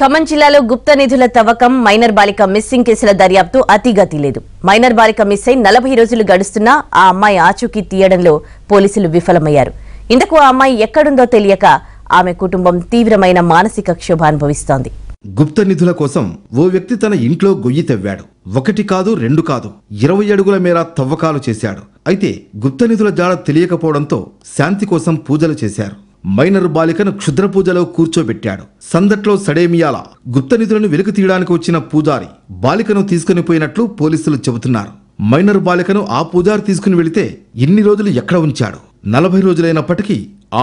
ఖమ్మం జిల్లాలో గుప్త నిధుల తవ్వకం, మైనర్ బాలిక మిస్సింగ్ కేసుల దర్యాప్తు అతిగతి లేదు. మైనర్ బాలిక మిస్ అయి 40 రోజులు గడుస్తున్నా ఆ అమ్మాయి ఆచూకీ తీయడంలో పోలీసులు విఫలమయ్యారు. ఇందుకు ఆ అమ్మాయి ఎక్కడుందో తెలియక ఆమె కుటుంబం తీవ్రమైన మానసిక క్షోభ అనుభవిస్తోంది. గుప్త నిధుల కోసం ఓ వ్యక్తి తన ఇంట్లో గొయ్యి తవ్వాడు. 1 కాదు 2 కాదు 20 అడుగుల మేర తవ్వకాలు చేశాడు. అయితే గుప్త నిధుల జాడ తెలియకపోవడంతో శాంతి కోసం పూజలు చేశారు. మైనర్ బాలికను క్షుద్ర పూజలో కూర్చోబెట్టాడు. సందట్లో సడేమియాల గుప్త నిధులను వెలికి తీయడానికి వచ్చిన పూజారి బాలికను తీసుకుని పోయినట్లు పోలీసులు చెబుతున్నారు. మైనర్ బాలికను ఆ పూజారి తీసుకుని వెళితే ఇన్ని రోజులు ఎక్కడ ఉంచాడు? 40 రోజులైనప్పటికీ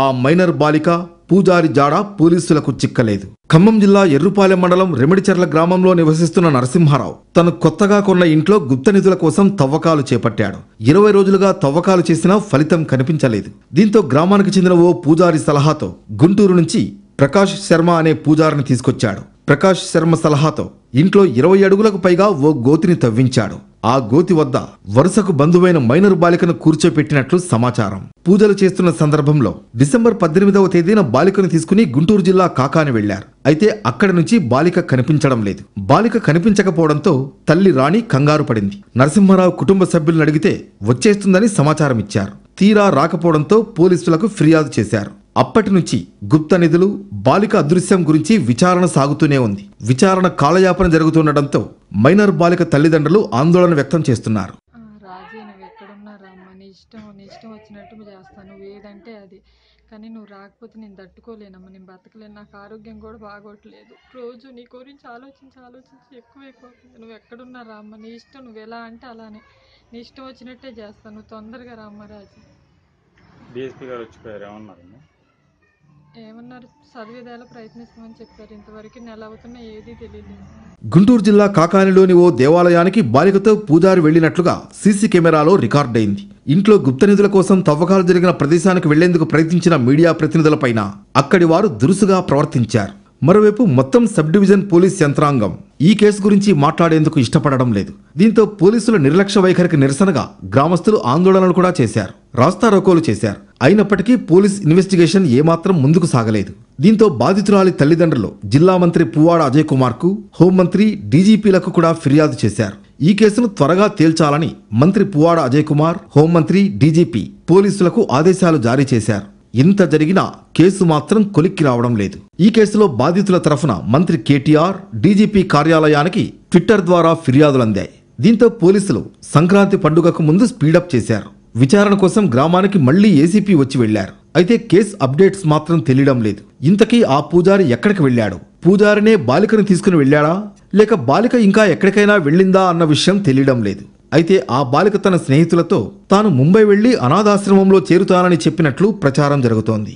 ఆ మైనర్ బాలిక, పూజారి జాడ పోలీసులకు చిక్కలేదు. ఖమ్మం జిల్లా ఎర్రుపాలెం మండలం రెమిడిచెర్ల గ్రామంలో నివసిస్తున్న నరసింహారావు తను కొత్తగా కొన్న ఇంట్లో గుప్త నిధుల కోసం తవ్వకాలు చేపట్టాడు. 20 రోజులుగా తవ్వకాలు చేసినా ఫలితం కనిపించలేదు. దీంతో గ్రామానికి చెందిన ఓ పూజారి సలహాతో గుంటూరు నుంచి ప్రకాష్ శర్మ అనే పూజారిని తీసుకొచ్చాడు. ప్రకాష్ శర్మ సలహాతో ఇంట్లో 20 అడుగులకు పైగా ఓ గోతిని తవ్వించాడు. ఆ గోతి వద్ద వరుసకు బంధువైన మైనర్ బాలికను కూర్చోపెట్టినట్లు సమాచారం. పూజలు చేస్తున్న సందర్భంలో డిసెంబర్ 18వ తేదీన బాలికను తీసుకుని గుంటూరు జిల్లా కాకాని వెళ్లారు. అయితే అక్కడి నుంచి బాలిక కనిపించడం లేదు. బాలిక కనిపించకపోవడంతో తల్లి రాణి కంగారు పడింది. నరసింహారావు కుటుంబ సభ్యులను అడిగితే వచ్చేస్తుందని సమాచారం ఇచ్చారు. తీరా రాకపోవడంతో పోలీసులకు ఫిర్యాదు చేశారు. అప్పటి నుంచి గుప్త నిధులు, బాలిక అదృశ్యం గురించి విచారణ సాగుతూనే ఉంది. విచారణ కాలయాపన జరుగుతుండటంతో మైనర్ బాలిక తల్లిదండ్రులు ఆందోళన వ్యక్తం చేస్తున్నారు. రాజీ, నువ్వు ఎక్కడున్నారమ్మా? నీ ఇష్టం, నీ ఇష్టం వచ్చినట్టు చేస్తాను, నువ్వు ఏదంటే అది. కానీ నువ్వు రాకపోతే నేను తట్టుకోలేనమ్మా, నేను బతకలేను, నాకు ఆరోగ్యం కూడా బాగోట్లేదు. రోజు నీ గురించి ఆలోచించి ఎక్కువైపోతుంది. నువ్వు ఎక్కడున్నా రామ్మ, నీ ఇష్టం, నువ్వు ఎలా అంటే అలానే, నీ ఇష్టం వచ్చినట్టే చేస్తాను, నువ్వు తొందరగా రామ్మ. రాజీ డిఎస్పీ గారు వచ్చిపోయారు. ఏమన్నారు? సర్వేదాల ప్రయత్నిస్తామని చెప్పారు. ఇంతవరకు నెల అవుతున్నా ఏదీ తెలియదు. గుంటూరు జిల్లా కాకానిలోని ఓ దేవాలయానికి బాలికతో పూజారి వెళ్లినట్లుగా సీసీ కెమెరాలో రికార్డైంది. ఇంట్లో గుప్త నిధుల కోసం తవ్వకాలు జరిగిన ప్రదేశానికి వెళ్లేందుకు ప్రయత్నించిన మీడియా ప్రతినిధులపైన అక్కడి వారు దురుసుగా ప్రవర్తించారు. మరోవైపు మొత్తం సబ్ డివిజన్ పోలీస్ యంత్రాంగం ఈ కేసు గురించి మాట్లాడేందుకు ఇష్టపడడం లేదు. దీంతో పోలీసుల నిర్లక్ష్య వైఖరికి నిరసనగా గ్రామస్తులు ఆందోళనలు కూడా చేశారు, రాస్తారోకోలు చేశారు. అయినప్పటికీ పోలీస్ ఇన్వెస్టిగేషన్ ఏమాత్రం ముందుకు సాగలేదు. దీంతో బాధితురాలి తల్లిదండ్రులు జిల్లా మంత్రి పువార్ అజే కుమార్కు, హోంమంత్రి, డీజీపీలకు కూడా ఫిర్యాదు చేశారు. ఈ కేసును త్వరగా తేల్చాలని మంత్రి పువార్ అజే కుమార్, హోంమంత్రి, డీజీపీ పోలీసులకు ఆదేశాలు జారీ చేశారు. ఇంత జరిగినా కేసు మాత్రం కొలిక్కి రావడం లేదు. ఈ కేసులో బాధితుల తరఫున మంత్రి కేటీఆర్, డీజీపీ కార్యాలయానికి ట్విట్టర్ ద్వారా ఫిర్యాదులు అందాయి. దీంతో పోలీసులు సంక్రాంతి పండుగకు ముందు స్పీడప్ చేశారు. విచారణ కోసం గ్రామానికి మళ్లీ ఏసీపీ వచ్చి వెళ్లారు. అయితే కేసు అప్డేట్స్ మాత్రం తెలియడం లేదు. ఇంతకీ ఆ పూజారి ఎక్కడికి వెళ్లాడు? పూజారినే బాలికను తీసుకుని వెళ్లాడా, లేక బాలిక ఇంకా ఎక్కడికైనా వెళ్ళిందా అన్న విషయం తెలియడం లేదు. అయితే ఆ బాలిక తన స్నేహితులతో తాను ముంబై వెళ్లి అనాథాశ్రమంలో చేరుతానని చెప్పినట్లు ప్రచారం జరుగుతోంది.